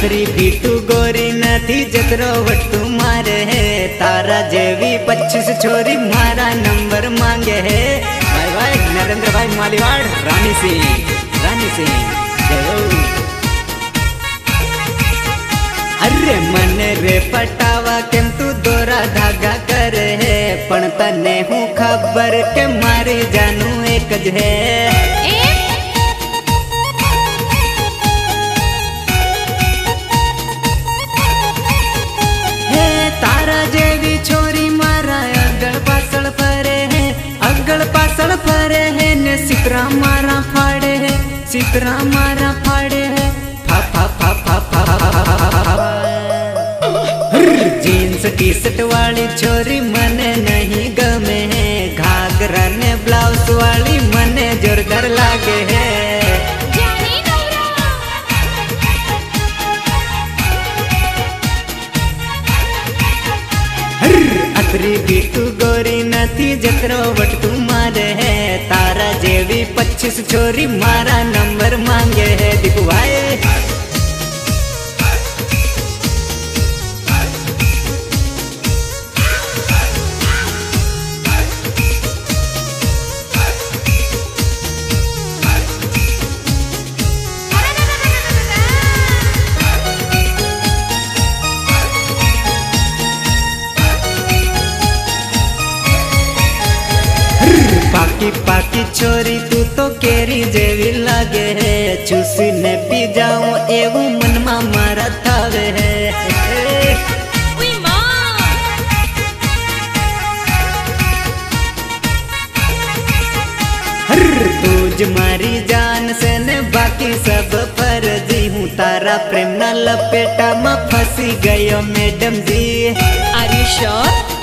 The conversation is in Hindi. છોકરી પીટું ગોરી નથી જતરો વટું મારે હે તારા જેવી 25 છોરી મારા નંબર માંગે હે। ભાઈ ભાઈ नरेंद्रभाई मालीवाड़ रानी सिंह अरे मन रे पटावा केम तू दोरा धागा करे है पण तने हूँ खबर के मारे जानू एक ज है। हे तारा जेवी छोरी मारा अगल पासल फरे है ने सितरा मारा फाड़े है जीन्स टी शर्ट वाली छोरी मने नहीं गमे है घाघरा ने ब्लाउज वाली मने जोरदार लागे है। अतरी बीटू गोरी नथी जतरो वटू मारे है तारा जेवी 25 छोरी मारा नंबर मांगे है। दीपू भाई पाकी छोरी तू तो केरी जेवी लागे है चूसी ने पी जाऊं एवं मनमा मारा थावे है। तुझ मारी जान से ने बाकी सब फर्जी हूँ तारा प्रेम ना लपेटा में फंसी गयो madam ji. Are you sure?